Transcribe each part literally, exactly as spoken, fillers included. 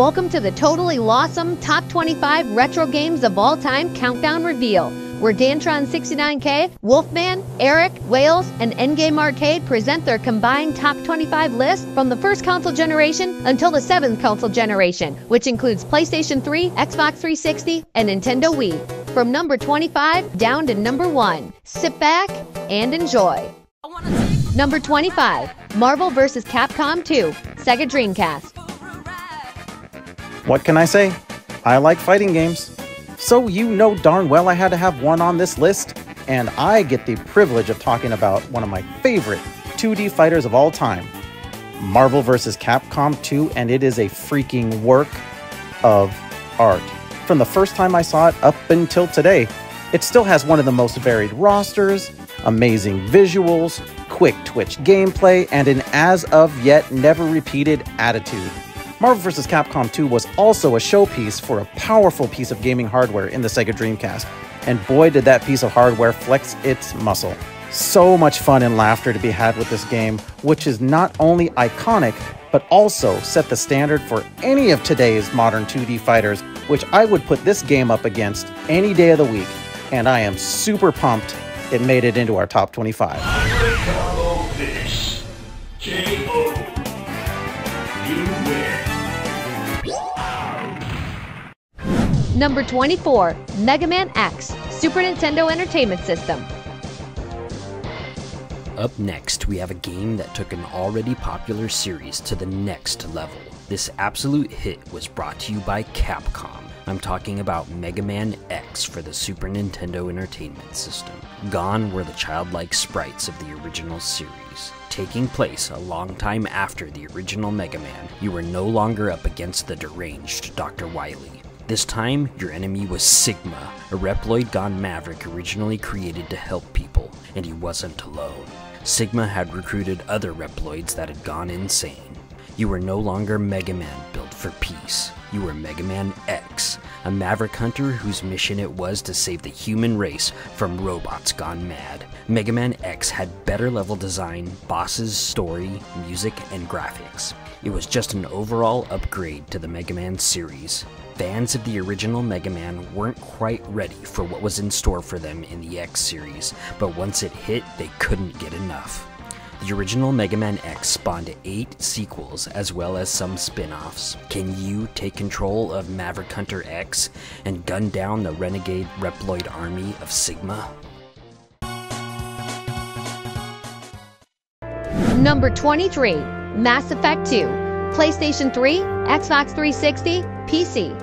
Welcome to the totally lawsome Top twenty-five Retro Games of All Time Countdown Reveal, where Dantron sixty-nine K, Wolfman, Eric, Wales, and Endgame Arcade present their combined Top twenty-five list from the first console generation until the seventh console generation, which includes PlayStation three, Xbox three sixty, and Nintendo Wii. From number twenty-five down to number one. Sit back and enjoy. Number twenty-five, Marvel versus. Capcom two, Sega Dreamcast. What can I say? I like fighting games. So you know darn well I had to have one on this list, and I get the privilege of talking about one of my favorite two D fighters of all time, Marvel versus. Capcom two, and it is a freaking work of art. From the first time I saw it up until today, it still has one of the most varied rosters, amazing visuals, quick twitch gameplay, and an as-of-yet-never-repeated attitude. Marvel versus. Capcom two was also a showpiece for a powerful piece of gaming hardware in the Sega Dreamcast, and boy did that piece of hardware flex its muscle. So much fun and laughter to be had with this game, which is not only iconic, but also set the standard for any of today's modern two D fighters, which I would put this game up against any day of the week, and I am super pumped it made it into our top twenty-five. Number twenty-four, Mega Man X, Super Nintendo Entertainment System. Up next, we have a game that took an already popular series to the next level. This absolute hit was brought to you by Capcom. I'm talking about Mega Man X for the Super Nintendo Entertainment System. Gone were the childlike sprites of the original series. Taking place a long time after the original Mega Man, you were no longer up against the deranged Doctor Wily. This time, your enemy was Sigma, a Reploid gone maverick originally created to help people, and he wasn't alone. Sigma had recruited other Reploids that had gone insane. You were no longer Mega Man built for peace. You were Mega Man X, a maverick hunter whose mission it was to save the human race from robots gone mad. Mega Man X had better level design, bosses, story, music, and graphics. It was just an overall upgrade to the Mega Man series. Fans of the original Mega Man weren't quite ready for what was in store for them in the X series, but once it hit, they couldn't get enough. The original Mega Man X spawned eight sequels as well as some spin-offs. Can you take control of Maverick Hunter X and gun down the renegade Reploid army of Sigma? Number twenty-three, Mass Effect two, PlayStation three, Xbox three sixty, P C.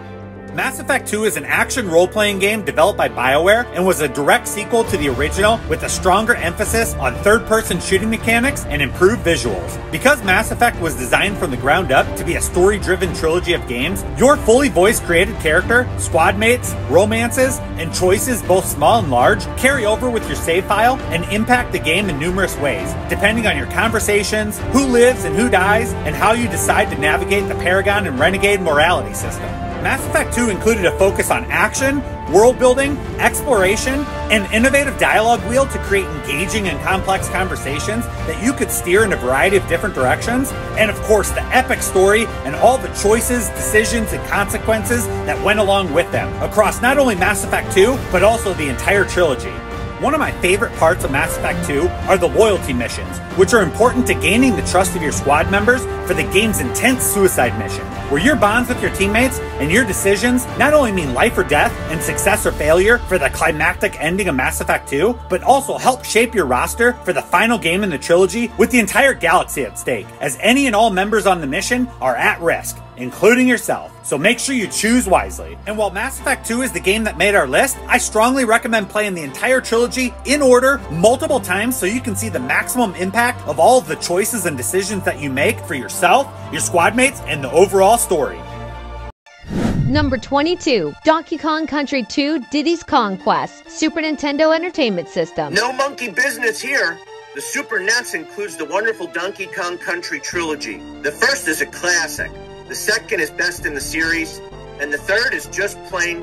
Mass Effect two is an action role-playing game developed by BioWare and was a direct sequel to the original with a stronger emphasis on third-person shooting mechanics and improved visuals. Because Mass Effect was designed from the ground up to be a story-driven trilogy of games, your fully voiced created character, squad mates, romances, and choices both small and large carry over with your save file and impact the game in numerous ways, depending on your conversations, who lives and who dies, and how you decide to navigate the Paragon and Renegade morality system. Mass Effect two included a focus on action, world building, exploration, and innovative dialogue wheel to create engaging and complex conversations that you could steer in a variety of different directions, and of course the epic story and all the choices, decisions, and consequences that went along with them across not only Mass Effect two, but also the entire trilogy. One of my favorite parts of Mass Effect two are the loyalty missions, which are important to gaining the trust of your squad members for the game's intense suicide mission, where your bonds with your teammates and your decisions not only mean life or death and success or failure for the climactic ending of Mass Effect two, but also help shape your roster for the final game in the trilogy with the entire galaxy at stake, as any and all members on the mission are at risk, including yourself, so make sure you choose wisely. And while Mass Effect two is the game that made our list, I strongly recommend playing the entire trilogy in order multiple times so you can see the maximum impact of all of the choices and decisions that you make for yourself, your squad mates, and the overall story. Number twenty-two, Donkey Kong Country two, Diddy's Kong Quest, Super Nintendo Entertainment System. No monkey business here! The Super N E S includes the wonderful Donkey Kong Country trilogy. The first is a classic. The second is best in the series, and the third is just plain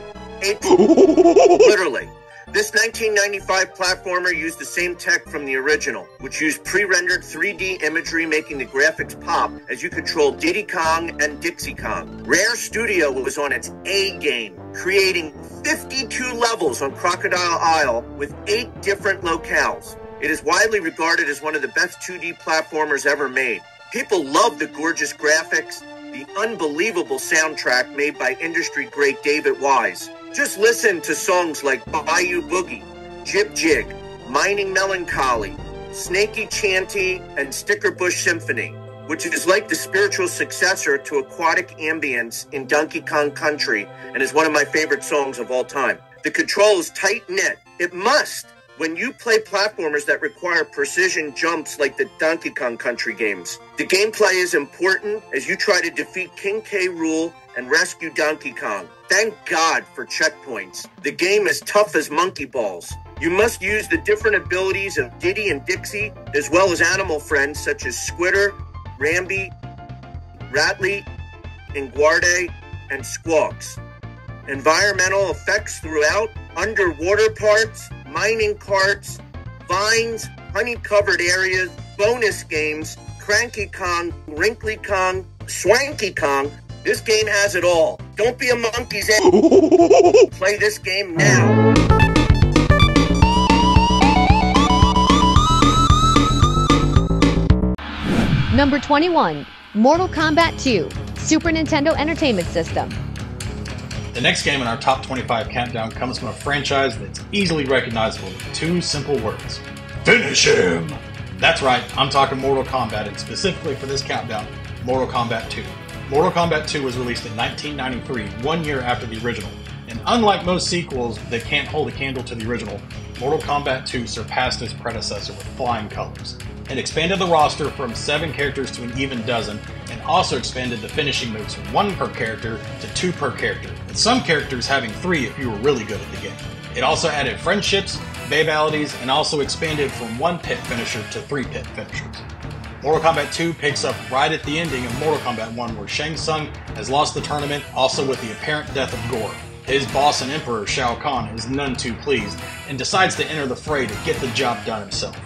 literally. This nineteen ninety-five platformer used the same tech from the original, which used pre-rendered three D imagery, making the graphics pop as you controlled Diddy Kong and Dixie Kong. Rare Studio was on its A game, creating fifty-two levels on Crocodile Isle with eight different locales. It is widely regarded as one of the best two D platformers ever made. People love the gorgeous graphics, the unbelievable soundtrack made by industry great David Wise. Just listen to songs like Bayou Boogie, Jib Jig, Mining Melancholy, Snaky Chanty, and Stickerbush Symphony, which is like the spiritual successor to Aquatic Ambience in Donkey Kong Country and is one of my favorite songs of all time. The control is tight-knit. It must. When you play platformers that require precision jumps like the Donkey Kong Country games, the gameplay is important as you try to defeat King K. Rool and rescue Donkey Kong. Thank God for checkpoints. The game is tough as monkey balls. You must use the different abilities of Diddy and Dixie, as well as animal friends such as Squitter, Rambi, Rattly, Inguarde, and Squawks. Environmental effects throughout, underwater parts, mining carts, vines, honey-covered areas, bonus games, Cranky Kong, Wrinkly Kong, Swanky Kong. This game has it all. Don't be a monkey's ass. Play this game now. Number twenty-one, Mortal Kombat two, Super Nintendo Entertainment System. The next game in our top twenty-five countdown comes from a franchise that's easily recognizable with two simple words. Finish him! That's right, I'm talking Mortal Kombat, and specifically for this countdown, Mortal Kombat two. Mortal Kombat two was released in nineteen ninety-three, one year after the original. And unlike most sequels that can't hold a candle to the original, Mortal Kombat two surpassed its predecessor with flying colors. It expanded the roster from seven characters to an even dozen, and also expanded the finishing moves from one per character to two per character, with some characters having three if you were really good at the game. It also added friendships, babalities, and also expanded from one pit finisher to three pit finishers. Mortal Kombat two picks up right at the ending of Mortal Kombat one, where Shang Tsung has lost the tournament, also with the apparent death of Gore. His boss and emperor, Shao Kahn, is none too pleased, and decides to enter the fray to get the job done himself.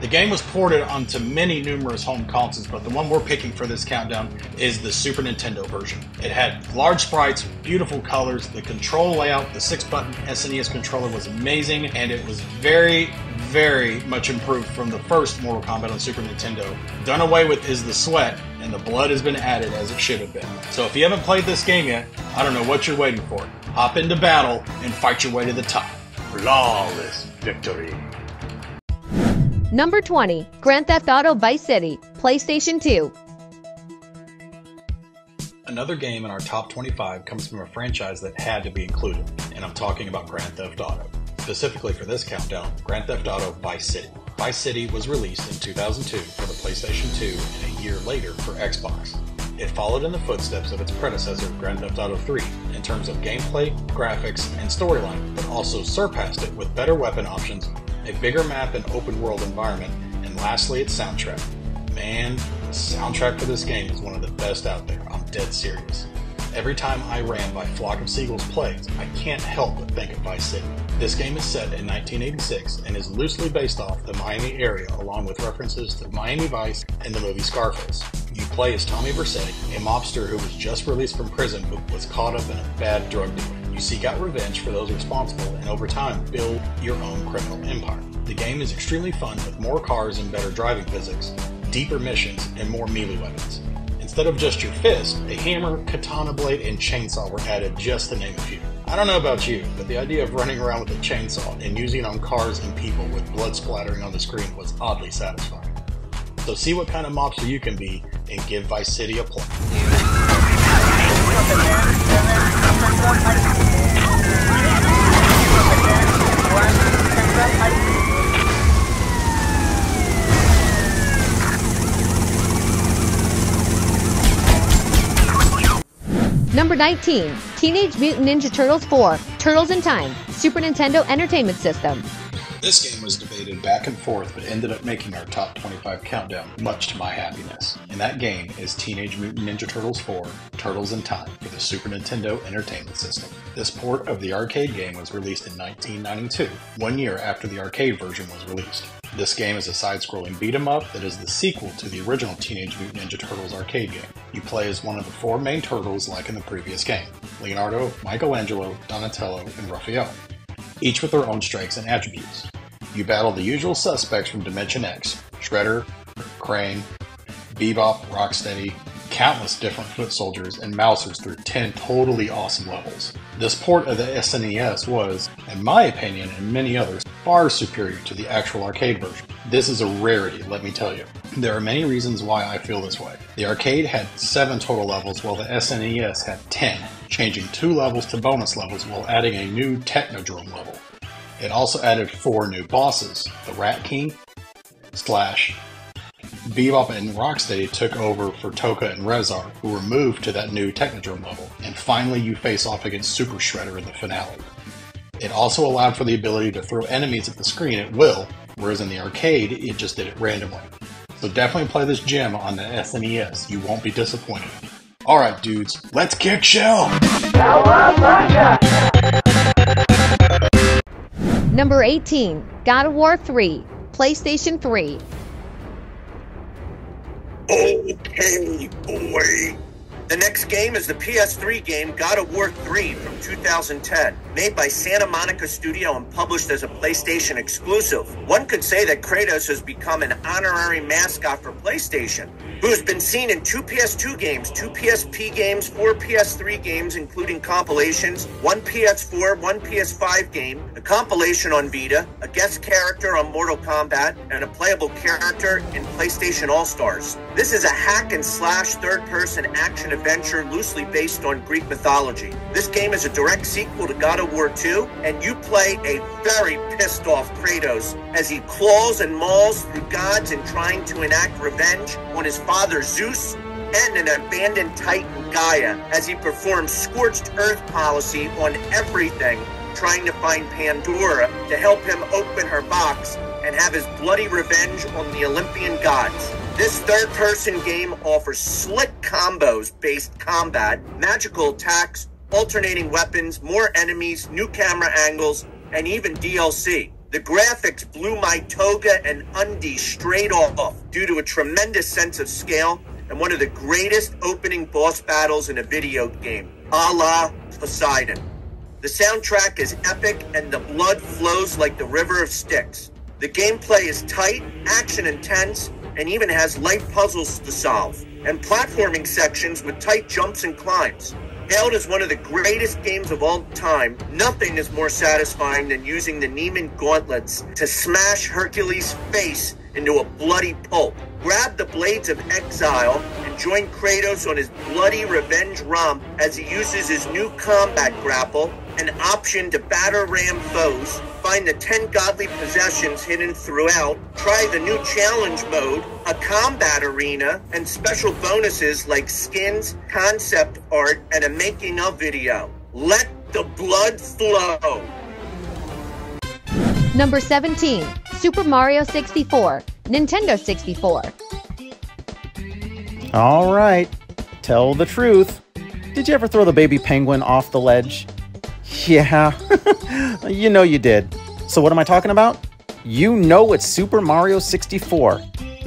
The game was ported onto many numerous home consoles, but the one we're picking for this countdown is the Super Nintendo version. It had large sprites, beautiful colors, the control layout, the six-button S N E S controller was amazing, and it was very, very much improved from the first Mortal Kombat on Super Nintendo. Done away with is the sweat, and the blood has been added as it should have been. So if you haven't played this game yet, I don't know what you're waiting for. Hop into battle and fight your way to the top. Flawless victory. Number twenty, Grand Theft Auto Vice City, PlayStation two. Another game in our top twenty-five comes from a franchise that had to be included, and I'm talking about Grand Theft Auto. Specifically for this countdown, Grand Theft Auto Vice City. Vice City was released in two thousand two for the PlayStation two and a year later for Xbox. It followed in the footsteps of its predecessor, Grand Theft Auto three, in terms of gameplay, graphics, and storyline, but also surpassed it with better weapon options, a bigger map and open world environment, and lastly its soundtrack. Man, the soundtrack for this game is one of the best out there, I'm dead serious. Every time I ran by Flock of Seagulls plays, I can't help but think of Vice City. This game is set in nineteen eighty-six and is loosely based off the Miami area, along with references to Miami Vice and the movie Scarface. You play as Tommy Vercetti, a mobster who was just released from prison but was caught up in a bad drug deal. You seek out revenge for those responsible and over time build your own criminal empire. The game is extremely fun with more cars and better driving physics, deeper missions, and more melee weapons. Instead of just your fist, a hammer, katana blade, and chainsaw were added, just to name a few. I don't know about you, but the idea of running around with a chainsaw and using it on cars and people with blood splattering on the screen was oddly satisfying. So see what kind of mobster you can be and give Vice City a play. Number nineteen, Teenage Mutant Ninja Turtles four, Turtles in Time, Super Nintendo Entertainment System. This game was debated back and forth, but ended up making our top twenty-five countdown, much to my happiness. And that game is Teenage Mutant Ninja Turtles four, Turtles in Time, for the Super Nintendo Entertainment System. This port of the arcade game was released in nineteen ninety-two, one year after the arcade version was released. This game is a side-scrolling beat-em-up that is the sequel to the original Teenage Mutant Ninja Turtles arcade game. You play as one of the four main turtles like in the previous game: Leonardo, Michelangelo, Donatello, and Raphael, each with their own strengths and attributes. You battle the usual suspects from Dimension X: Shredder, Krang, Bebop, Rocksteady, countless different foot soldiers, and mousers through ten totally awesome levels. This port of the S N E S was, in my opinion and many others, far superior to the actual arcade version. This is a rarity, let me tell you. There are many reasons why I feel this way. The arcade had seven total levels, while the S N E S had ten, changing two levels to bonus levels while adding a new Technodrome level. It also added four new bosses: the Rat King, Slash, Bebop and Rocksteady took over for Toka and Rezar, who were moved to that new Technodrome level, and finally you face off against Super Shredder in the finale. It also allowed for the ability to throw enemies at the screen at will, whereas in the arcade, it just did it randomly. So definitely play this gem on the S N E S, you won't be disappointed. Alright dudes, let's kick shell! Number eighteen, God of War three, PlayStation three. Okay, boy. The next game is the P S three game God of War three from two thousand ten. Made by Santa Monica Studio and published as a PlayStation exclusive, one could say that Kratos has become an honorary mascot for PlayStation, who has been seen in two P S two games, two P S P games, four P S three games including compilations, one P S four, one P S five game, a compilation on Vita, a guest character on Mortal Kombat, and a playable character in PlayStation All-Stars. This is a hack and slash third-person action adventure loosely based on Greek mythology. This game is a direct sequel to God of War two, and you play a very pissed off Kratos as he claws and mauls through gods in trying to enact revenge on his father Zeus and an abandoned titan Gaia as he performs scorched earth policy on everything, trying to find Pandora to help him open her box and have his bloody revenge on the Olympian gods. This third-person game offers slick combos-based combat, magical attacks, alternating weapons, more enemies, new camera angles, and even D L C. The graphics blew my toga and undie straight off due to a tremendous sense of scale and one of the greatest opening boss battles in a video game, a la Poseidon. The soundtrack is epic and the blood flows like the River of Styx. The gameplay is tight, action-intense, and even has light puzzles to solve, and platforming sections with tight jumps and climbs. Hailed as one of the greatest games of all time, nothing is more satisfying than using the Neiman gauntlets to smash Hercules' face into a bloody pulp. Grab the Blades of Exile and join Kratos on his bloody revenge romp as he uses his new combat grapple, an option to batter ram foes, find the ten godly possessions hidden throughout, try the new challenge mode, a combat arena, and special bonuses like skins, concept art, and a making of video. Let the blood flow. Number seventeen, Super Mario sixty-four, Nintendo sixty-four. All right, tell the truth. Did you ever throw the baby penguin off the ledge? Yeah, you know you did. So what am I talking about? You know it's Super Mario sixty-four.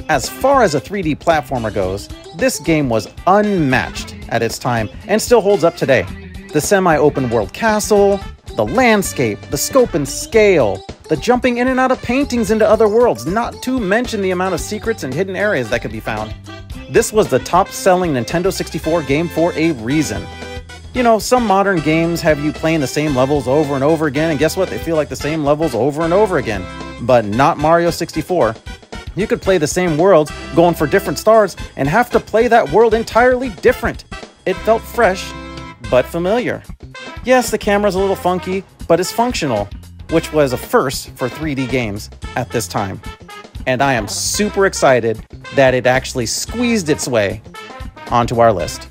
As far as a three D platformer goes, this game was unmatched at its time and still holds up today. The semi-open world castle, the landscape, the scope and scale, the jumping in and out of paintings into other worlds, not to mention the amount of secrets and hidden areas that could be found. This was the top-selling Nintendo sixty-four game for a reason. You know, some modern games have you playing the same levels over and over again, and guess what? They feel like the same levels over and over again. But not Mario sixty-four. You could play the same worlds, going for different stars, and have to play that world entirely different. It felt fresh, but familiar. Yes, the camera's a little funky, but it's functional, which was a first for three D games at this time. And I am super excited that it actually squeezed its way onto our list.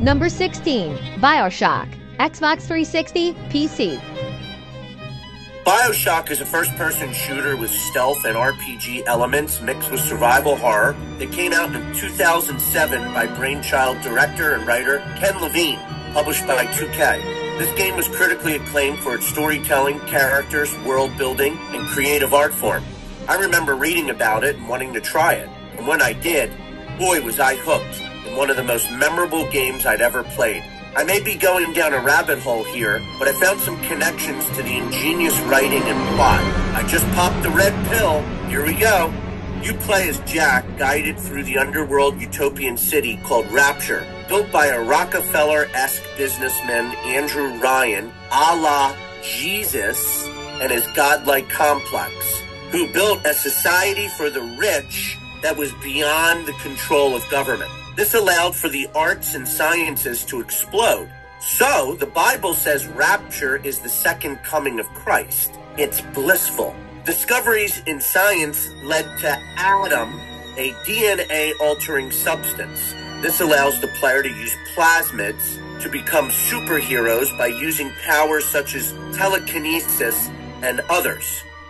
Number sixteen, BioShock, Xbox three sixty, P C. BioShock is a first-person shooter with stealth and R P G elements mixed with survival horror that came out in two thousand seven by Brainchild director and writer Ken Levine, published by two K. This game was critically acclaimed for its storytelling, characters, world-building, and creative art form. I remember reading about it and wanting to try it, and when I did, boy was I hooked, in one of the most memorable games I'd ever played. I may be going down a rabbit hole here, but I found some connections to the ingenious writing and plot. I just popped the red pill. Here we go. You play as Jack, guided through the underworld utopian city called Rapture, built by a Rockefeller-esque businessman, Andrew Ryan, a la Jesus, and his godlike complex, who built a society for the rich that was beyond the control of government. This allowed for the arts and sciences to explode. So, the Bible says rapture is the second coming of Christ. It's blissful. Discoveries in science led to Adam, a D N A-altering substance. This allows the player to use plasmids to become superheroes by using powers such as telekinesis and others.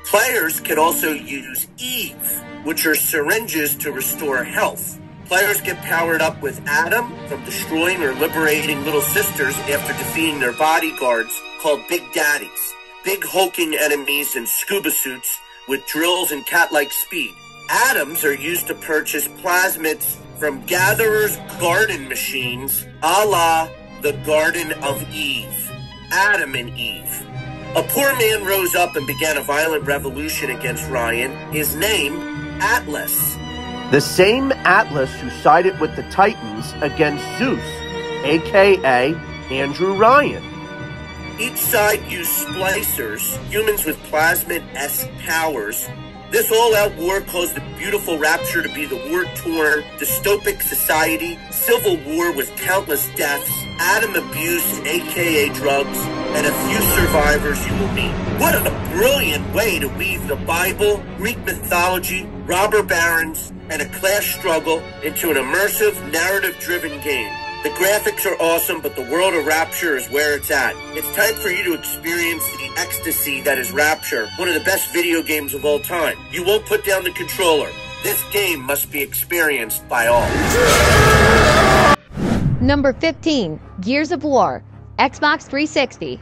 Players could also use Eve, which are syringes to restore health. Players get powered up with Adam from destroying or liberating little sisters after defeating their bodyguards called Big Daddies, big hulking enemies in scuba suits with drills and cat-like speed. Atoms are used to purchase plasmids from gatherers' garden machines, a la the Garden of Eve, Adam and Eve. A poor man rose up and began a violent revolution against Ryan, his name, Atlas. The same Atlas who sided with the Titans against Zeus, a k a. Andrew Ryan. Each side used splicers, humans with plasmid-esque powers. This all-out war caused the beautiful Rapture to be the war-torn, dystopic society, civil war with countless deaths, atom abuse, a k a drugs, and a few survivors you will meet. What a brilliant way to weave the Bible, Greek mythology, robber barons, and a class struggle into an immersive, narrative-driven game. The graphics are awesome, but the world of Rapture is where it's at. It's time for you to experience the ecstasy that is Rapture, one of the best video games of all time. You won't put down the controller. This game must be experienced by all. Number fifteen, Gears of War, Xbox three sixty.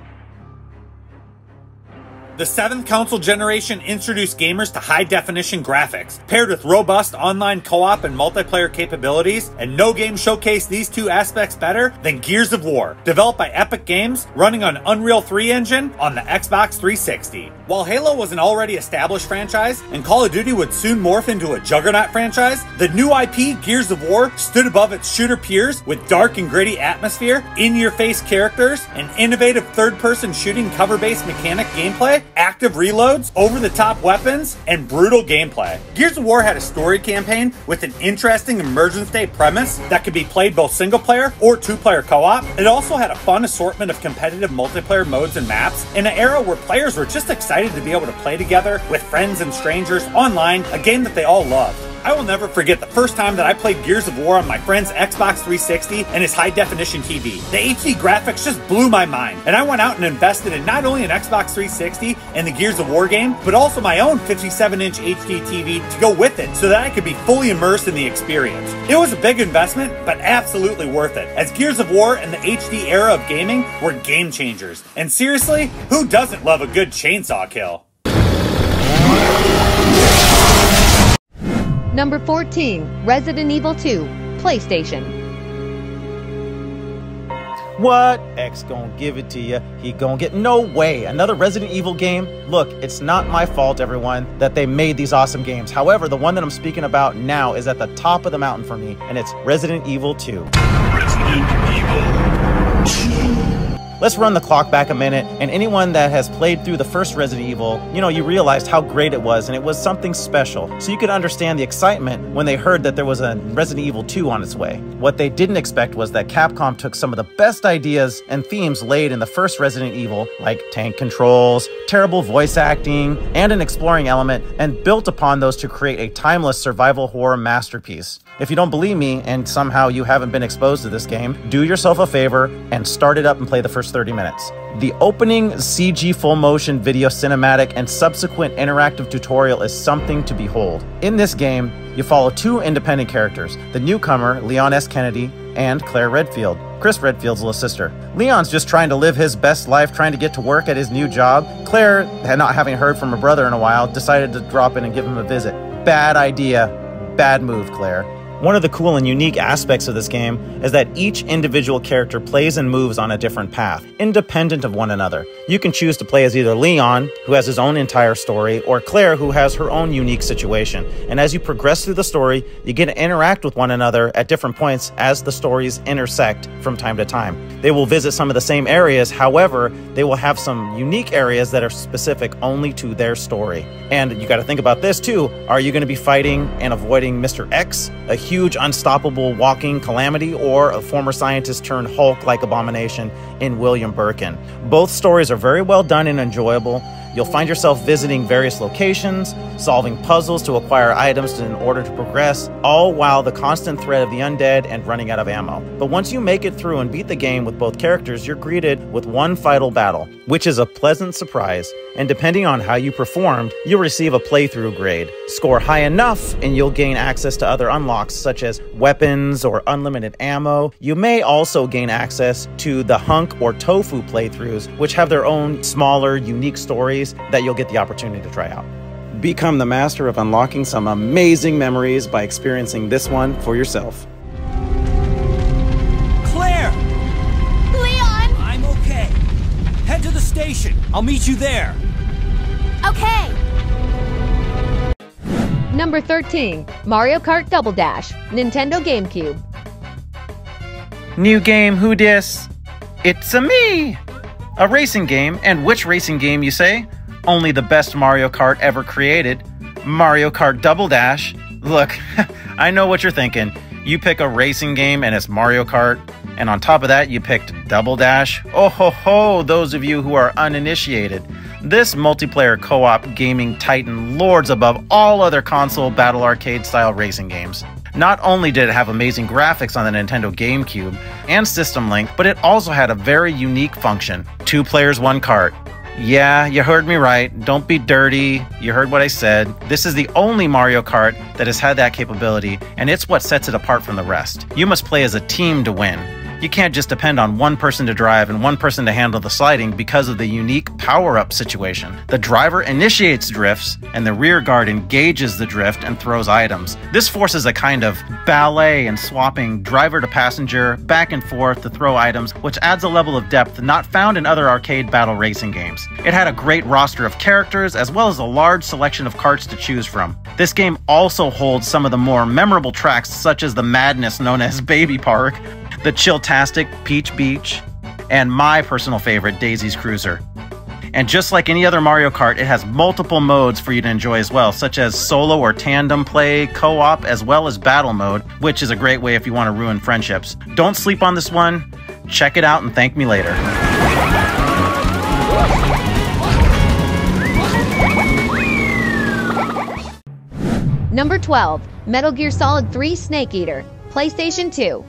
The seventh console generation introduced gamers to high-definition graphics, paired with robust online co-op and multiplayer capabilities, and no game showcased these two aspects better than Gears of War, developed by Epic Games, running on Unreal three engine on the Xbox three sixty. While Halo was an already established franchise, and Call of Duty would soon morph into a juggernaut franchise, the new I P, Gears of War, stood above its shooter peers with dark and gritty atmosphere, in-your-face characters, an innovative third-person shooting cover-based mechanic gameplay, active reloads, over-the-top weapons, and brutal gameplay. Gears of War had a story campaign with an interesting emergence day premise that could be played both single-player or two-player co-op. It also had a fun assortment of competitive multiplayer modes and maps in an era where players were just excited to be able to play together with friends and strangers online, a game that they all loved. I will never forget the first time that I played Gears of War on my friend's Xbox three sixty and his high-definition T V. The H D graphics just blew my mind, and I went out and invested in not only an Xbox three sixty and the Gears of War game, but also my own fifty-seven inch H D T V to go with it so that I could be fully immersed in the experience. It was a big investment, but absolutely worth it, as Gears of War and the H D era of gaming were game changers. And seriously, who doesn't love a good chainsaw kill? Number fourteen, Resident Evil two, PlayStation. What? X gonna give it to you. He gonna get... No way. Another Resident Evil game? Look, it's not my fault, everyone, that they made these awesome games. However, the one that I'm speaking about now is at the top of the mountain for me, and it's Resident Evil two. Resident Evil two. Let's run the clock back a minute, and anyone that has played through the first Resident Evil, you know, you realized how great it was, and it was something special. So you could understand the excitement when they heard that there was a Resident Evil two on its way. What they didn't expect was that Capcom took some of the best ideas and themes laid in the first Resident Evil, like tank controls, terrible voice acting, and an exploring element, and built upon those to create a timeless survival horror masterpiece. If you don't believe me, and somehow you haven't been exposed to this game, do yourself a favor and start it up and play the first thirty minutes. The opening C G full motion video cinematic and subsequent interactive tutorial is something to behold. In this game, you follow two independent characters, the newcomer Leon S. Kennedy and Claire Redfield, Chris Redfield's little sister. Leon's just trying to live his best life, trying to get to work at his new job. Claire, not having heard from her brother in a while, decided to drop in and give him a visit. Bad idea, bad move, Claire. One of the cool and unique aspects of this game is that each individual character plays and moves on a different path, independent of one another. You can choose to play as either Leon, who has his own entire story, or Claire, who has her own unique situation. And as you progress through the story, you get to interact with one another at different points as the stories intersect from time to time. They will visit some of the same areas, however, they will have some unique areas that are specific only to their story. And you got to think about this too. Are you going to be fighting and avoiding Mister X, a huge huge unstoppable walking calamity, or a former scientist turned Hulk-like abomination in William Birkin? Both stories are very well done and enjoyable. You'll find yourself visiting various locations, solving puzzles to acquire items in order to progress, all while the constant threat of the undead and running out of ammo. But once you make it through and beat the game with both characters, you're greeted with one final battle, which is a pleasant surprise. And depending on how you performed, you'll receive a playthrough grade. Score high enough and you'll gain access to other unlocks such as weapons or unlimited ammo. You may also gain access to the Hunk or Tofu playthroughs, which have their own smaller, unique stories that you'll get the opportunity to try out. Become the master of unlocking some amazing memories by experiencing this one for yourself. Claire! Leon! I'm okay. Head to the station. I'll meet you there. Okay. Number thirteen, Mario Kart Double Dash, Nintendo GameCube. New game, who dis? It's-a me! A racing game, and which racing game, you say? Only the best Mario Kart ever created, Mario Kart Double Dash. Look, I know what you're thinking. You pick a racing game and it's Mario Kart, and on top of that you picked Double Dash. Oh ho ho, those of you who are uninitiated. This multiplayer co-op gaming titan lords above all other console battle arcade style racing games. Not only did it have amazing graphics on the Nintendo GameCube and System Link, but it also had a very unique function. Two players, one cart. Yeah, you heard me right. Don't be dirty. You heard what I said. This is the only Mario Kart that has had that capability, and it's what sets it apart from the rest. You must play as a team to win. You can't just depend on one person to drive and one person to handle the sliding because of the unique power-up situation. The driver initiates drifts, and the rear guard engages the drift and throws items. This forces a kind of ballet and swapping driver to passenger, back and forth to throw items, which adds a level of depth not found in other arcade battle racing games. It had a great roster of characters as well as a large selection of carts to choose from. This game also holds some of the more memorable tracks such as the madness known as Baby Park, the Chilltastic Peach Beach, and my personal favorite, Daisy's Cruiser. And just like any other Mario Kart, it has multiple modes for you to enjoy as well, such as solo or tandem play, co-op, as well as battle mode, which is a great way if you want to ruin friendships. Don't sleep on this one. Check it out and thank me later. Number twelve, Metal Gear Solid three Snake Eater, PlayStation two.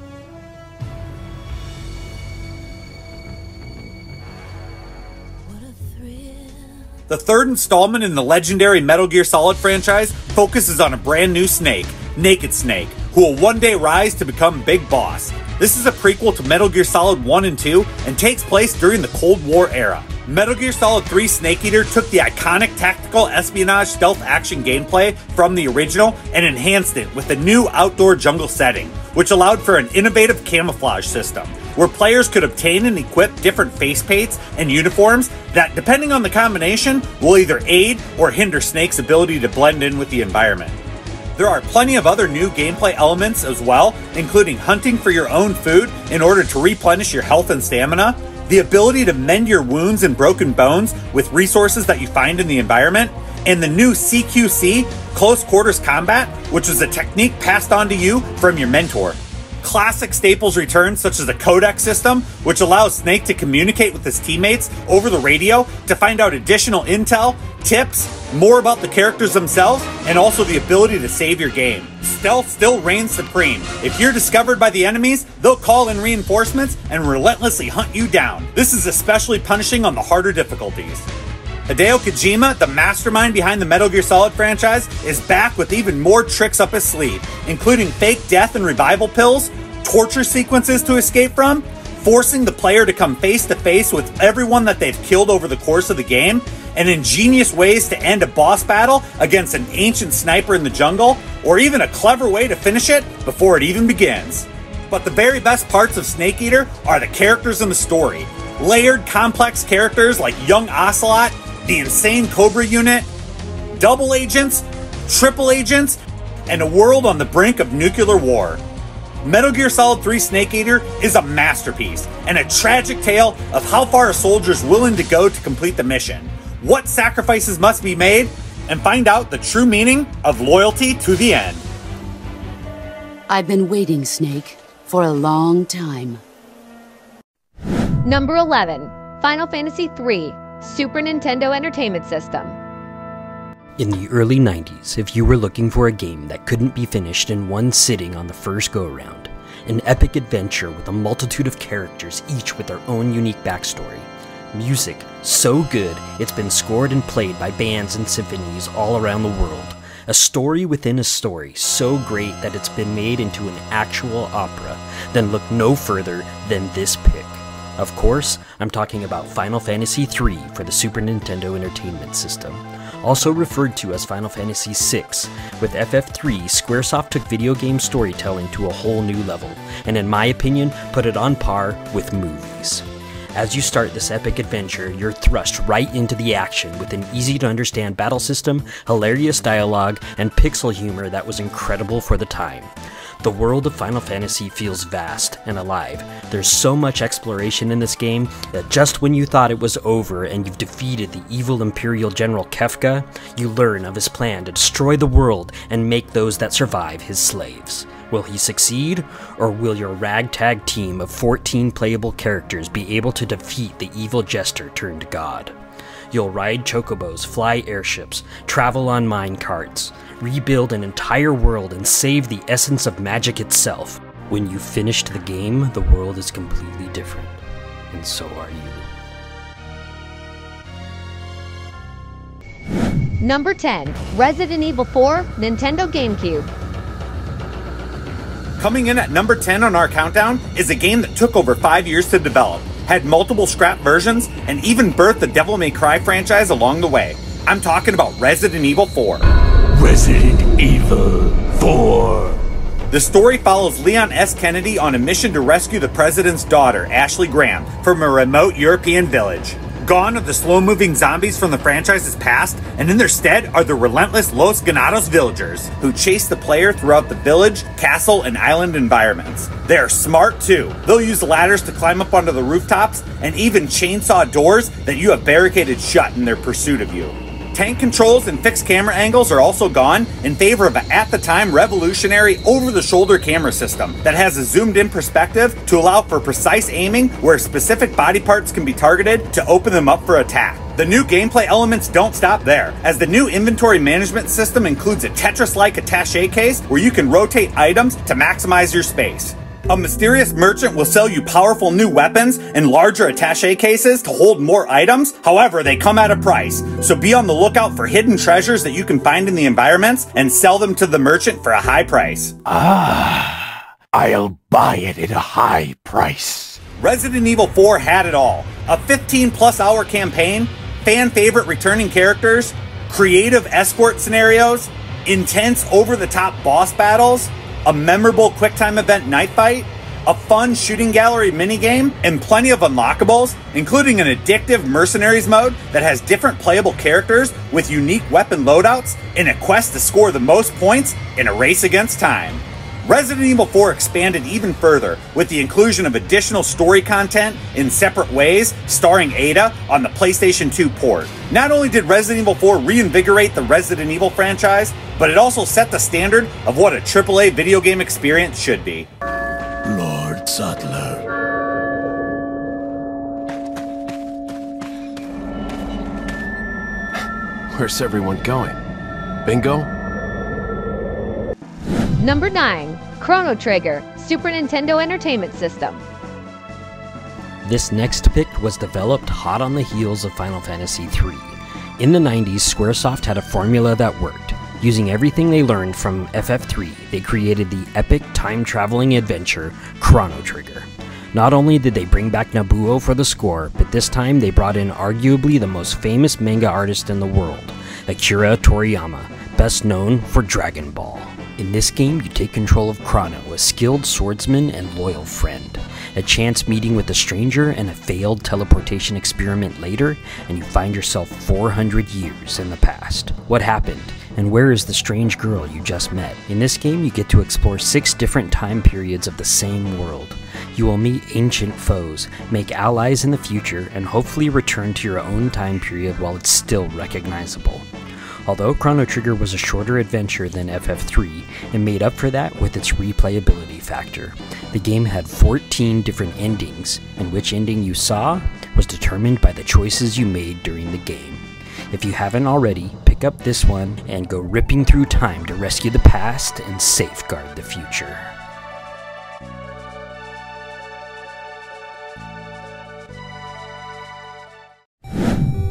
The third installment in the legendary Metal Gear Solid franchise focuses on a brand new snake, Naked Snake, who will one day rise to become Big Boss. This is a prequel to Metal Gear Solid one and two and takes place during the Cold War era. Metal Gear Solid three Snake Eater took the iconic tactical espionage stealth action gameplay from the original and enhanced it with a new outdoor jungle setting, which allowed for an innovative camouflage system, where players could obtain and equip different face paints and uniforms that, depending on the combination, will either aid or hinder Snake's ability to blend in with the environment. There are plenty of other new gameplay elements as well, including hunting for your own food in order to replenish your health and stamina, the ability to mend your wounds and broken bones with resources that you find in the environment, and the new C Q C, Close Quarters Combat, which was a technique passed on to you from your mentor. Classic staples return, such as the codec system, which allows Snake to communicate with his teammates over the radio to find out additional intel, tips, more about the characters themselves, and also the ability to save your game. Stealth still reigns supreme. If you're discovered by the enemies, they'll call in reinforcements and relentlessly hunt you down. This is especially punishing on the harder difficulties. Hideo Kojima, the mastermind behind the Metal Gear Solid franchise, is back with even more tricks up his sleeve, including fake death and revival pills, torture sequences to escape from, forcing the player to come face to face with everyone that they've killed over the course of the game, and ingenious ways to end a boss battle against an ancient sniper in the jungle, or even a clever way to finish it before it even begins. But the very best parts of Snake Eater are the characters and the story. Layered, complex characters like Young Ocelot, the Insane Cobra Unit, double agents, triple agents, and a world on the brink of nuclear war. Metal Gear Solid three Snake Eater is a masterpiece and a tragic tale of how far a soldier's willing to go to complete the mission, what sacrifices must be made, and find out the true meaning of loyalty to the end. I've been waiting, Snake, for a long time. Number eleven, Final Fantasy three. Super Nintendo Entertainment System. In the early nineties, if you were looking for a game that couldn't be finished in one sitting on the first go-around, an epic adventure with a multitude of characters, each with their own unique backstory, music so good it's been scored and played by bands and symphonies all around the world, a story within a story so great that it's been made into an actual opera, then look no further than this pick. Of course, I'm talking about Final Fantasy three for the Super Nintendo Entertainment System, also referred to as Final Fantasy six. With F F three, Squaresoft took video game storytelling to a whole new level, and in my opinion, put it on par with movies. As you start this epic adventure, you're thrust right into the action with an easy-to-understand battle system, hilarious dialogue, and pixel humor that was incredible for the time. The world of Final Fantasy feels vast and alive. There's so much exploration in this game that just when you thought it was over and you've defeated the evil Imperial General Kefka, you learn of his plan to destroy the world and make those that survive his slaves. Will he succeed, or will your ragtag team of fourteen playable characters be able to defeat the evil jester turned god? You'll ride chocobos, fly airships, travel on mine carts, rebuild an entire world, and save the essence of magic itself. When you've finished the game, the world is completely different, and so are you. Number ten, Resident Evil four, Nintendo GameCube. Coming in at number ten on our countdown is a game that took over five years to develop, had multiple scrap versions, and even birthed the Devil May Cry franchise along the way. I'm talking about Resident Evil four. Resident Evil four. The story follows Leon S. Kennedy on a mission to rescue the president's daughter, Ashley Graham, from a remote European village. Gone are the slow-moving zombies from the franchise's past, and in their stead are the relentless Los Ganados villagers, who chase the player throughout the village, castle, and island environments. They are smart too. They'll use ladders to climb up onto the rooftops, and even chainsaw doors that you have barricaded shut in their pursuit of you. Tank controls and fixed camera angles are also gone in favor of an at-the-time revolutionary over-the-shoulder camera system that has a zoomed-in perspective to allow for precise aiming where specific body parts can be targeted to open them up for attack. The new gameplay elements don't stop there, as the new inventory management system includes a Tetris-like attaché case where you can rotate items to maximize your space. A mysterious merchant will sell you powerful new weapons and larger attaché cases to hold more items, however they come at a price, so be on the lookout for hidden treasures that you can find in the environments and sell them to the merchant for a high price. Ah, I'll buy it at a high price. Resident Evil four had it all. A fifteen plus hour campaign, fan favorite returning characters, creative escort scenarios, intense over-the-top boss battles, a memorable quick-time event night fight, a fun shooting gallery minigame, and plenty of unlockables, including an addictive mercenaries mode that has different playable characters with unique weapon loadouts in a quest to score the most points in a race against time. Resident Evil four expanded even further with the inclusion of additional story content in Separate Ways, starring Ada, on the PlayStation two port. Not only did Resident Evil four reinvigorate the Resident Evil franchise, but it also set the standard of what a triple A video game experience should be. Lord Sattler. Where's everyone going? Bingo? Number nine. Chrono Trigger, Super Nintendo Entertainment System. This next pick was developed hot on the heels of Final Fantasy three. In the nineties, Squaresoft had a formula that worked. Using everything they learned from F F three, they created the epic time-traveling adventure, Chrono Trigger. Not only did they bring back Nobuo for the score, but this time they brought in arguably the most famous manga artist in the world, Akira Toriyama, best known for Dragon Ball. In this game, you take control of Chrono, a skilled swordsman and loyal friend. A chance meeting with a stranger and a failed teleportation experiment later, and you find yourself four hundred years in the past. What happened? And where is the strange girl you just met? In this game, you get to explore six different time periods of the same world. You will meet ancient foes, make allies in the future, and hopefully return to your own time period while it's still recognizable. Although Chrono Trigger was a shorter adventure than F F three, it made up for that with its replayability factor. The game had fourteen different endings, and which ending you saw was determined by the choices you made during the game. If you haven't already, pick up this one and go ripping through time to rescue the past and safeguard the future.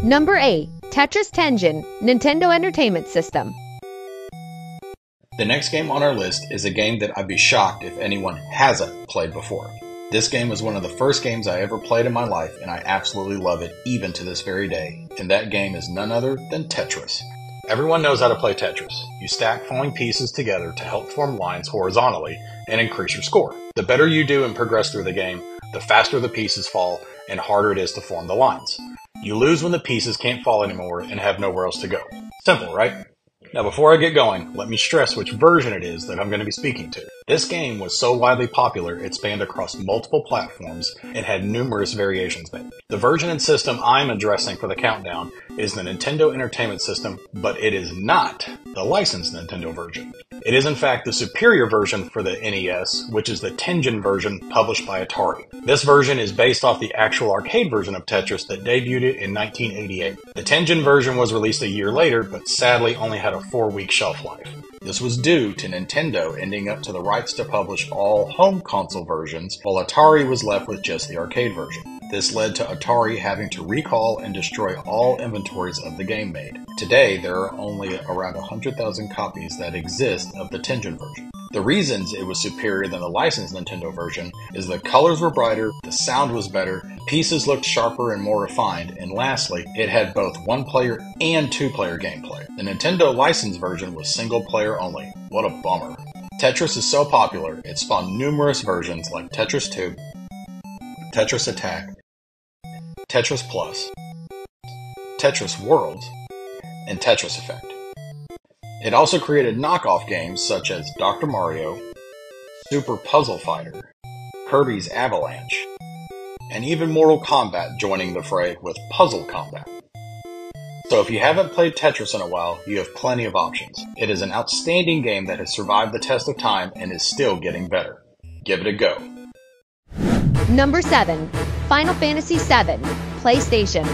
Number eight. Tetris Tengen, Nintendo Entertainment System. The next game on our list is a game that I'd be shocked if anyone hasn't played before. This game was one of the first games I ever played in my life, and I absolutely love it even to this very day, and that game is none other than Tetris. Everyone knows how to play Tetris. You stack falling pieces together to help form lines horizontally and increase your score. The better you do and progress through the game, the faster the pieces fall and harder it is to form the lines. You lose when the pieces can't fall anymore and have nowhere else to go. Simple, right? Now before I get going, let me stress which version it is that I'm going to be speaking to. This game was so widely popular it spanned across multiple platforms and had numerous variations made. The version and system I'm addressing for the countdown is the Nintendo Entertainment System, but it is not the licensed Nintendo version. It is in fact the superior version for the N E S, which is the Tengen version published by Atari. This version is based off the actual arcade version of Tetris that debuted in nineteen eighty-eight. The Tengen version was released a year later, but sadly only had a four-week shelf life. This was due to Nintendo ending up to the rights to publish all home console versions, while Atari was left with just the arcade version. This led to Atari having to recall and destroy all inventories of the game made. Today, there are only around one hundred thousand copies that exist of the Tengen version. The reasons it was superior than the licensed Nintendo version is the colors were brighter, the sound was better, pieces looked sharper and more refined, and lastly, it had both one-player and two-player gameplay. The Nintendo licensed version was single-player only. What a bummer. Tetris is so popular, it spawned numerous versions like Tetris two, Tetris Attack, Tetris Plus, Tetris Worlds, and Tetris Effect. It also created knockoff games such as Doctor Mario, Super Puzzle Fighter, Kirby's Avalanche, and even Mortal Kombat joining the fray with Puzzle Combat. So if you haven't played Tetris in a while, you have plenty of options. It is an outstanding game that has survived the test of time and is still getting better. Give it a go. Number seven. Final Fantasy seven, PlayStation.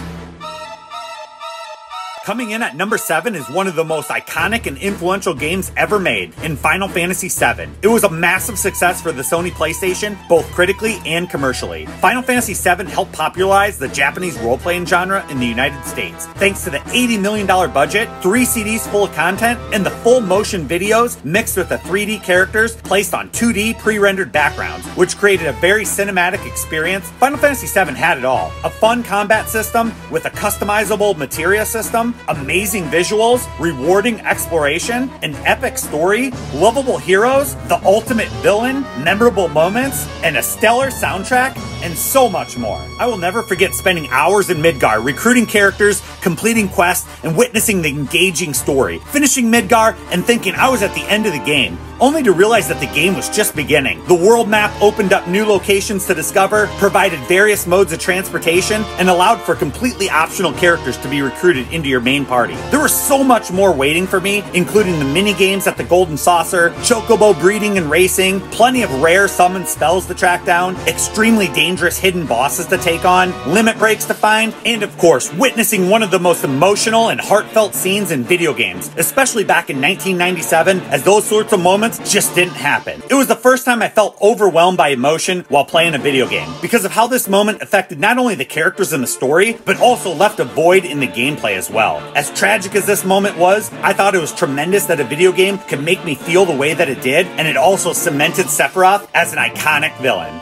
Coming in at number seven is one of the most iconic and influential games ever made in Final Fantasy seven. It was a massive success for the Sony PlayStation, both critically and commercially. Final Fantasy seven helped popularize the Japanese role-playing genre in the United States. Thanks to the eighty million dollar budget, three C Ds full of content, and the full motion videos mixed with the three D characters placed on two D pre-rendered backgrounds, which created a very cinematic experience. Final Fantasy seven had it all. A fun combat system with a customizable materia system, amazing visuals, rewarding exploration, an epic story, lovable heroes, the ultimate villain, memorable moments, and a stellar soundtrack, and so much more. I will never forget spending hours in Midgar, recruiting characters, completing quests, and witnessing the engaging story, finishing Midgar and thinking I was at the end of the game. only to realize that the game was just beginning. The world map opened up new locations to discover, provided various modes of transportation, and allowed for completely optional characters to be recruited into your main party. There was so much more waiting for me, including the mini games at the Golden Saucer, chocobo breeding and racing, plenty of rare summon spells to track down, extremely dangerous hidden bosses to take on, limit breaks to find, and of course, witnessing one of the most emotional and heartfelt scenes in video games, especially back in nineteen ninety-seven, as those sorts of moments just didn't happen. It was the first time I felt overwhelmed by emotion while playing a video game, because of how this moment affected not only the characters in the story, but also left a void in the gameplay as well. As tragic as this moment was, I thought it was tremendous that a video game could make me feel the way that it did, and it also cemented Sephiroth as an iconic villain.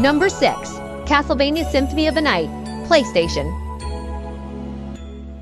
Number six, Castlevania Symphony of the Night, PlayStation.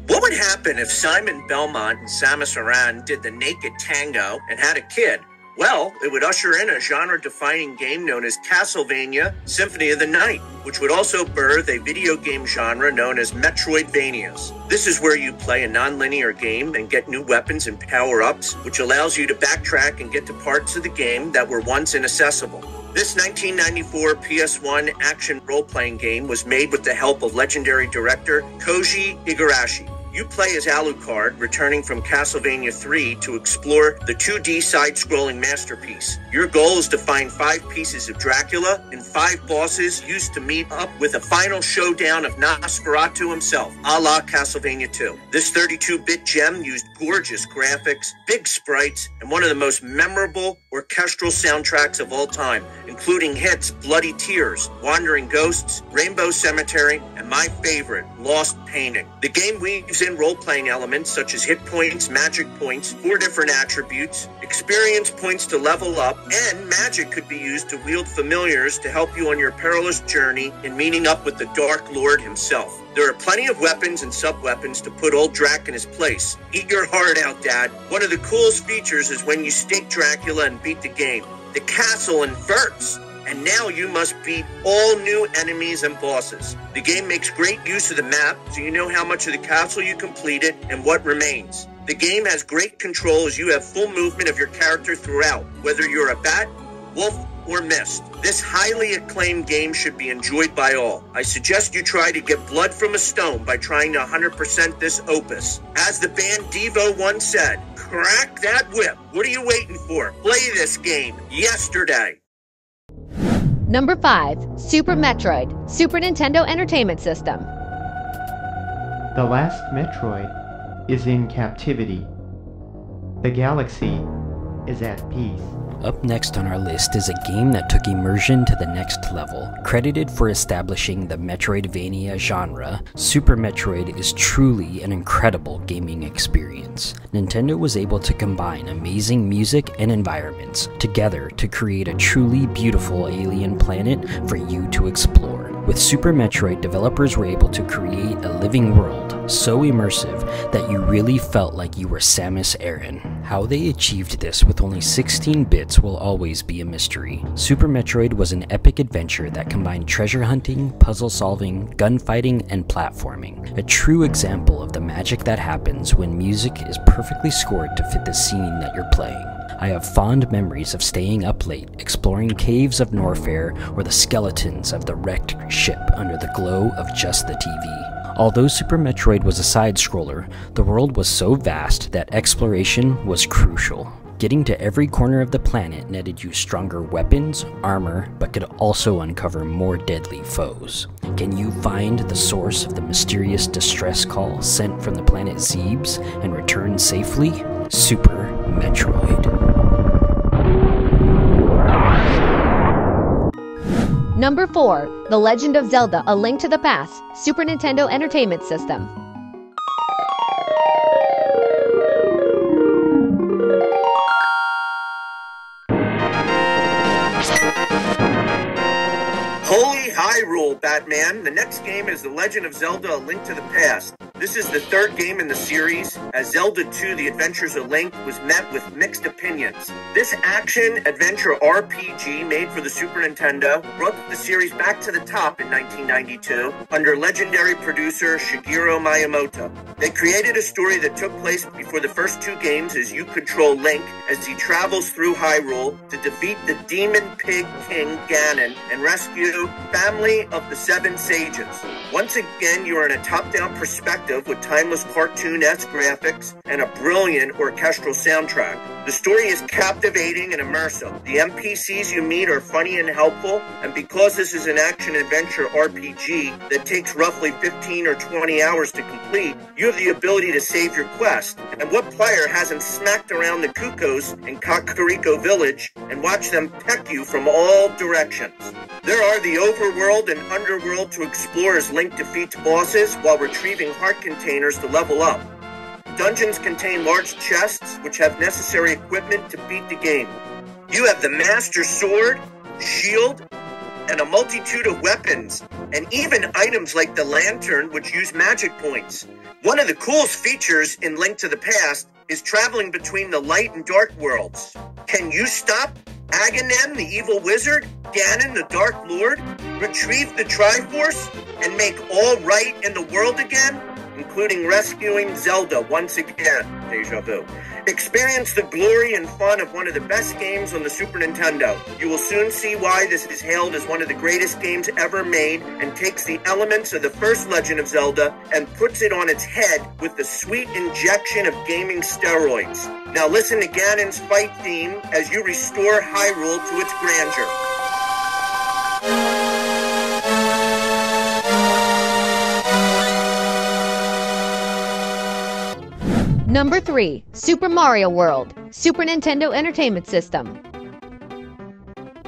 What would happen if Simon Belmont and Samus Aran did the Naked Tango and had a kid? Well, it would usher in a genre-defining game known as Castlevania Symphony of the Night, which would also birth a video game genre known as Metroidvanias. This is where you play a non-linear game and get new weapons and power-ups, which allows you to backtrack and get to parts of the game that were once inaccessible. This nineteen ninety-four P S one action role-playing game was made with the help of legendary director Koji Igarashi. You play as Alucard, returning from Castlevania three to explore the two D side-scrolling masterpiece. Your goal is to find five pieces of Dracula and five bosses used to meet up with a final showdown of Nosferatu himself, a la Castlevania two. This thirty-two bit gem used gorgeous graphics, big sprites, and one of the most memorable orchestral soundtracks of all time, including hits Bloody Tears, Wandering Ghosts, Rainbow Cemetery, and my favorite, Lost Painting. The game weaves in role-playing elements such as hit points, magic points, four different attributes, experience points to level up, and magic could be used to wield familiars to help you on your perilous journey in meeting up with the Dark Lord himself. There are plenty of weapons and sub-weapons to put old Drac in his place. Eat your heart out, Dad. One of the coolest features is when you stake Dracula and beat the game. The castle inverts, and now you must beat all new enemies and bosses. The game makes great use of the map, so you know how much of the castle you completed and what remains. The game has great control as you have full movement of your character throughout, whether you're a bat, wolf, or mist. This highly acclaimed game should be enjoyed by all. I suggest you try to get blood from a stone by trying to one hundred percent this opus. As the band Devo once said, "Crack that whip. What are you waiting for? Play this game yesterday." Number five, Super Metroid, Super Nintendo Entertainment System. The last Metroid is in captivity. The galaxy is at peace. Up next on our list is a game that took immersion to the next level. Credited for establishing the Metroidvania genre, Super Metroid is truly an incredible gaming experience. Nintendo was able to combine amazing music and environments together to create a truly beautiful alien planet for you to explore. With Super Metroid, developers were able to create a living world so immersive that you really felt like you were Samus Aran. How they achieved this with only sixteen bits will always be a mystery. Super Metroid was an epic adventure that combined treasure hunting, puzzle solving, gunfighting, and platforming. A true example of the magic that happens when music is perfectly scored to fit the scene that you're playing. I have fond memories of staying up late, exploring caves of Norfair or the skeletons of the wrecked ship under the glow of just the T V. Although Super Metroid was a side-scroller, the world was so vast that exploration was crucial. Getting to every corner of the planet netted you stronger weapons, armor, but could also uncover more deadly foes. Can you find the source of the mysterious distress call sent from the planet Zebes and return safely? Super Metroid. Number four, The Legend of Zelda: A Link to the Past, Super Nintendo Entertainment System. Holy Hyrule, Batman. The next game is The Legend of Zelda: A Link to the Past. This is the third game in the series, as Zelda two The Adventures of Link was met with mixed opinions. This action-adventure R P G made for the Super Nintendo brought the series back to the top in nineteen ninety-two under legendary producer Shigeru Miyamoto. They created a story that took place before the first two games as you control Link as he travels through Hyrule to defeat the Demon Pig King Ganon and rescue family of the Seven Sages. Once again, you are in a top-down perspective with timeless cartoon-esque graphics and a brilliant orchestral soundtrack. The story is captivating and immersive. The N P Cs you meet are funny and helpful, and because this is an action-adventure R P G that takes roughly fifteen or twenty hours to complete, you have the ability to save your quest. And what player hasn't smacked around the Cuckoos in Kakariko Village and watched them peck you from all directions? There are the overworld and underworld to explore as Link defeats bosses while retrieving heart containers to level up. Dungeons contain large chests which have necessary equipment to beat the game. You have the Master Sword, Shield, and a multitude of weapons, and even items like the Lantern which use magic points. One of the coolest features in Link to the Past is traveling between the light and dark worlds. Can you stop Aghanim, the evil wizard, Ganon, the Dark Lord, retrieve the Triforce, and make all right in the world again? Including rescuing Zelda once again. Deja vu. Experience the glory and fun of one of the best games on the Super Nintendo. You will soon see why this is hailed as one of the greatest games ever made and takes the elements of the first Legend of Zelda and puts it on its head with the sweet injection of gaming steroids. Now listen to Ganon's fight theme as you restore Hyrule to its grandeur. Number three. Super Mario World, Super Nintendo Entertainment System.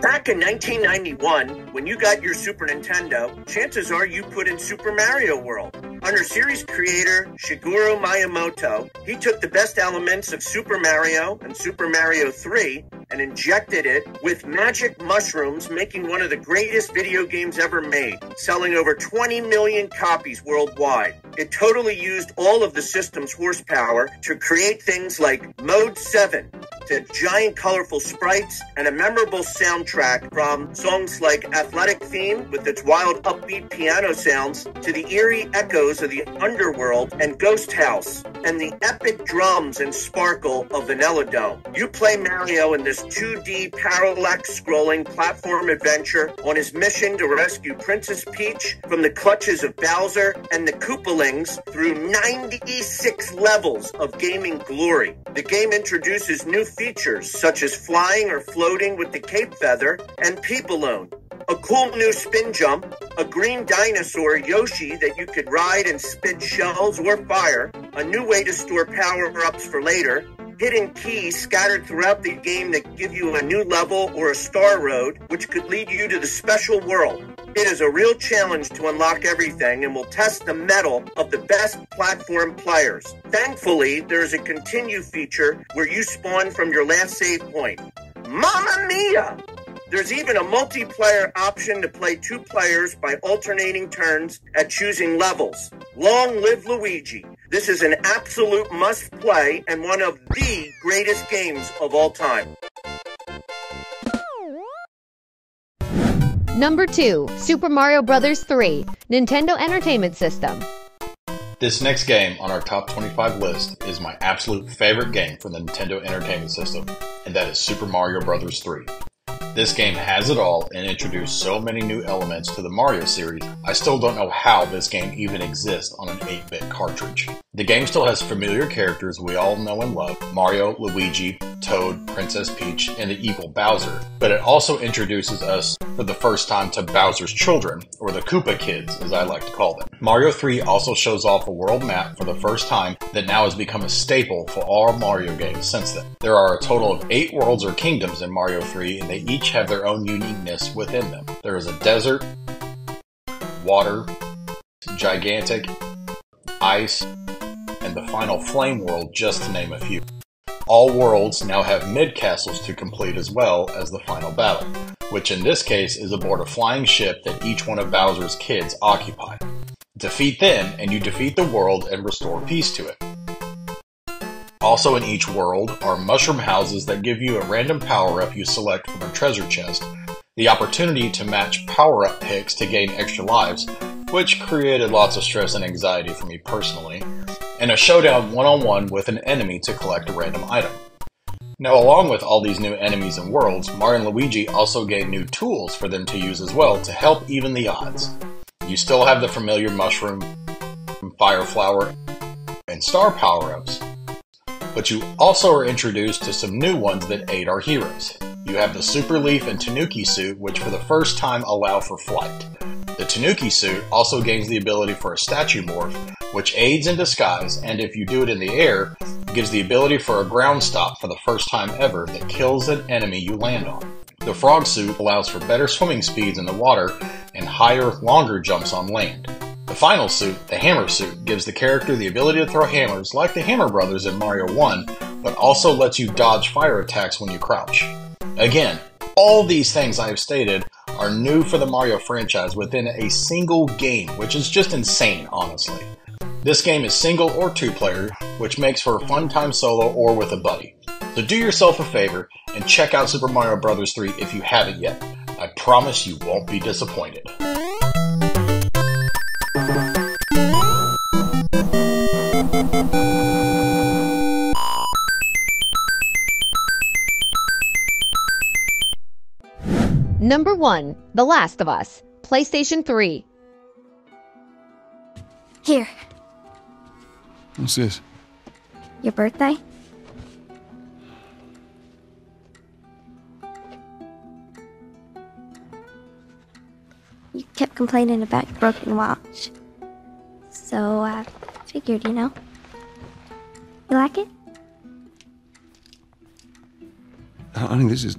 Back in nineteen ninety-one, when you got your Super Nintendo, chances are you put in Super Mario World. Under series creator Shigeru Miyamoto, he took the best elements of Super Mario and Super Mario three and injected it with magic mushrooms, making one of the greatest video games ever made, selling over twenty million copies worldwide. It totally used all of the system's horsepower to create things like Mode seven, to giant colorful sprites, and a memorable soundtrack from songs like Athletic Theme with its wild upbeat piano sounds to the eerie echoes of the Underworld and Ghost House, and the epic drums and sparkle of Vanilla Dome. You play Mario in this two D parallax scrolling platform adventure on his mission to rescue Princess Peach from the clutches of Bowser and the Koopalings through ninety-six levels of gaming glory. The game introduces new features such as flying or floating with the Cape Feather and Pea Balloon, a cool new spin jump, a green dinosaur Yoshi that you could ride and spit shells or fire, a new way to store power-ups for later, hidden keys scattered throughout the game that give you a new level or a star road, which could lead you to the special world. It is a real challenge to unlock everything and will test the mettle of the best platform players. Thankfully, there is a continue feature where you spawn from your last save point. Mamma mia! There's even a multiplayer option to play two players by alternating turns at choosing levels. Long live Luigi. This is an absolute must-play and one of the greatest games of all time. Number two. Super Mario Bros. three, Nintendo Entertainment System. This next game on our top twenty-five list is my absolute favorite game from the Nintendo Entertainment System, and that is Super Mario Bros. three. This game has it all and introduced so many new elements to the Mario series, I still don't know how this game even exists on an eight bit cartridge. The game still has familiar characters we all know and love, Mario, Luigi, Toad, Princess Peach, and the evil Bowser, but it also introduces us for the first time to Bowser's children, or the Koopa Kids as I like to call them. Mario three also shows off a world map for the first time that now has become a staple for all Mario games since then. There are a total of eight worlds or kingdoms in Mario three, and they each have their own uniqueness within them. There is a desert, water, gigantic, ice, and the final flame world, just to name a few. All worlds now have mid-castles to complete as well as the final battle, which in this case is aboard a flying ship that each one of Bowser's kids occupy. Defeat them, and you defeat the world and restore peace to it. Also in each world are mushroom houses that give you a random power-up you select from a treasure chest, the opportunity to match power-up picks to gain extra lives, which created lots of stress and anxiety for me personally, and a showdown one-on-one with an enemy to collect a random item. Now, along with all these new enemies and worlds, Mario and Luigi also gained new tools for them to use as well to help even the odds. You still have the familiar mushroom, fire flower, and star power-ups, but you also are introduced to some new ones that aid our heroes. You have the Super Leaf and Tanuki Suit, which for the first time allow for flight. The Tanuki Suit also gains the ability for a statue morph, which aids in disguise, and if you do it in the air, gives the ability for a ground stop for the first time ever that kills an enemy you land on. The Frog Suit allows for better swimming speeds in the water and higher, longer jumps on land. The final suit, the Hammer Suit, gives the character the ability to throw hammers like the Hammer Brothers in Mario one, but also lets you dodge fire attacks when you crouch. Again, all these things I have stated are new for the Mario franchise within a single game, which is just insane, honestly. This game is single or two-player, which makes for a fun time solo or with a buddy. So do yourself a favor and check out Super Mario Bros. three if you haven't yet. I promise you won't be disappointed. Number one. The Last of Us, PlayStation three. Here. What's this? Your birthday? You kept complaining about your broken watch. So I figured, you know. You like it? I think this is...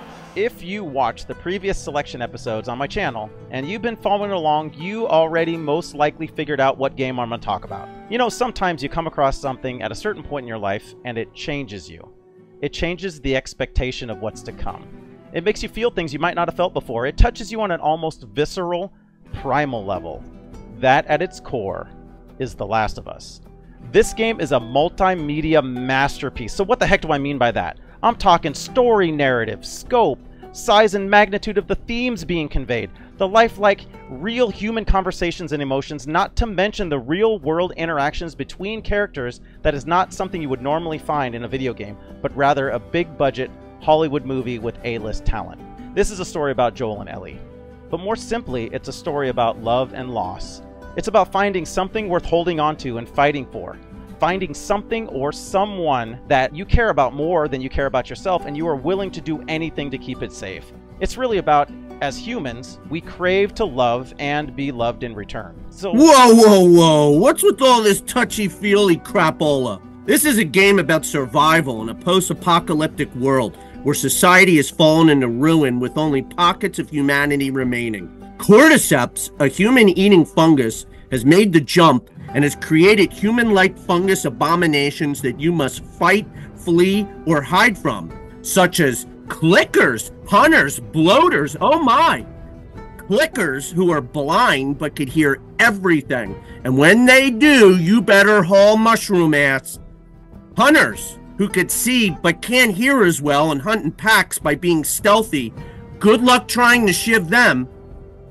If you watched the previous selection episodes on my channel, and you've been following along, you already most likely figured out what game I'm going to talk about. You know, sometimes you come across something at a certain point in your life, and it changes you. It changes the expectation of what's to come. It makes you feel things you might not have felt before. It touches you on an almost visceral, primal level. That, at its core, is The Last of Us. This game is a multimedia masterpiece. So what the heck do I mean by that? I'm talking story, narrative, scope, size and magnitude of the themes being conveyed, the lifelike, real human conversations and emotions, not to mention the real-world interactions between characters that is not something you would normally find in a video game, but rather a big-budget, Hollywood movie with A-list talent. This is a story about Joel and Ellie. But more simply, it's a story about love and loss. It's about finding something worth holding onto and fighting for. Finding something or someone that you care about more than you care about yourself, and you are willing to do anything to keep it safe. It's really about, as humans, we crave to love and be loved in return. So whoa, whoa, whoa. What's with all this touchy-feely crapola? This is a game about survival in a post-apocalyptic world, where society has fallen into ruin with only pockets of humanity remaining. Cordyceps, a human-eating fungus, has made the jump and has created human-like fungus abominations that you must fight, flee, or hide from, such as clickers, punters, bloaters, oh my! Clickers who are blind but could hear everything, and when they do, you better haul mushroom ass. Hunters, who could see but can't hear as well and hunt in packs by being stealthy. Good luck trying to shiv them.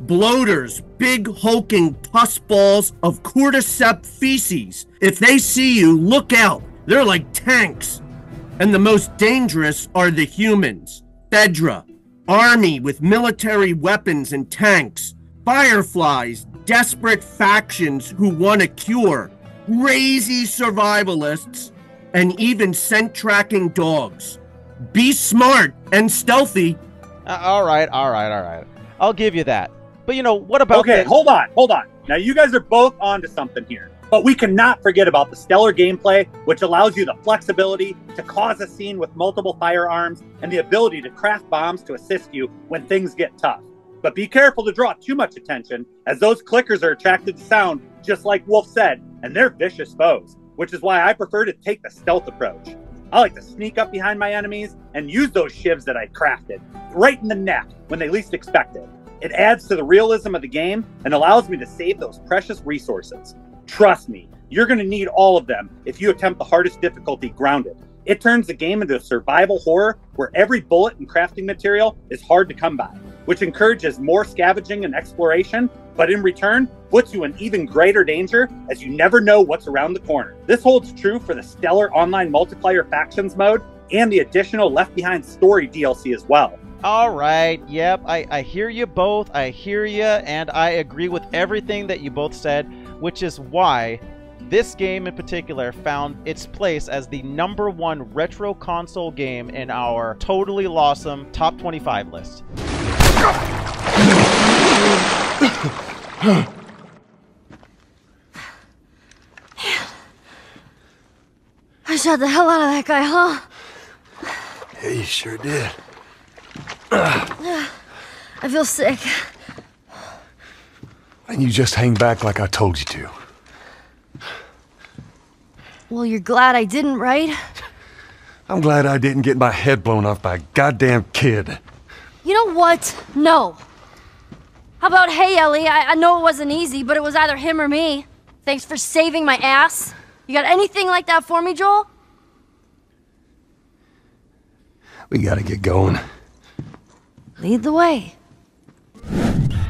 Bloaters, big hulking pus balls of cordyceps feces. If they see you, look out. They're like tanks. And the most dangerous are the humans. Fedra, army with military weapons and tanks. Fireflies, desperate factions who want a cure. Crazy survivalists. And even scent-tracking dogs. Be smart and stealthy. Uh, all right, all right, all right. I'll give you that. But, you know, what about... Okay, this? hold on, hold on. Now, you guys are both onto something here. But we cannot forget about the stellar gameplay, which allows you the flexibility to cause a scene with multiple firearms and the ability to craft bombs to assist you when things get tough. But be careful to draw too much attention, as those clickers are attracted to sound, just like Wolf said, and they're vicious foes, which is why I prefer to take the stealth approach. I like to sneak up behind my enemies and use those shivs that I crafted, right in the neck when they least expect it. It adds to the realism of the game and allows me to save those precious resources. Trust me, you're going to need all of them if you attempt the hardest difficulty grounded. It turns the game into a survival horror where every bullet and crafting material is hard to come by, which encourages more scavenging and exploration, but in return puts you in even greater danger as you never know what's around the corner. This holds true for the stellar online multiplayer factions mode and the additional Left Behind story D L C as well. All right, yep, I, I hear you both, I hear you, and I agree with everything that you both said, which is why this game in particular found its place as the number one retro console game in our totally lawsome top twenty-five list. I shot the hell out of that guy, huh? Yeah, you sure did. I feel sick. And you just hang back like I told you to. Well, you're glad I didn't, right? I'm glad I didn't get my head blown off by a goddamn kid. You know what? No. How about, hey, Ellie, I, I know it wasn't easy, but it was either him or me. Thanks for saving my ass. You got anything like that for me, Joel? We gotta get going. Lead the way.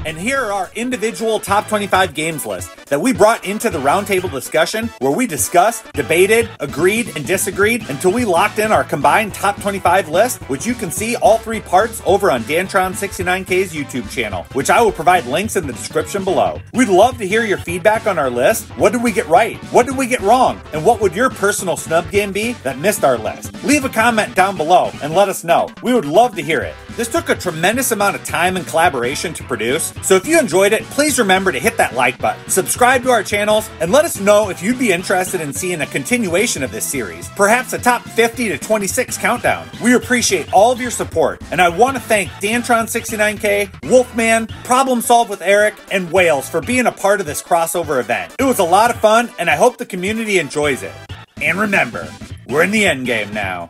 And here are our individual top twenty-five games list that we brought into the roundtable discussion, where we discussed, debated, agreed, and disagreed until we locked in our combined top twenty-five list, which you can see all three parts over on Dantron sixty-nine K's YouTube channel, which I will provide links in the description below. We'd love to hear your feedback on our list. What did we get right? What did we get wrong? And what would your personal snub game be that missed our list? Leave a comment down below and let us know. We would love to hear it. This took a tremendous amount of time and collaboration to produce, so if you enjoyed it, please remember to hit that like button, subscribe to our channels, and let us know if you'd be interested in seeing a continuation of this series, perhaps a top fifty to twenty-six countdown. We appreciate all of your support, and I want to thank Dantron sixty-nine K, Wolfman, Problem Solved with Eric, and Wales for being a part of this crossover event. It was a lot of fun, and I hope the community enjoys it. And remember, we're in the endgame now.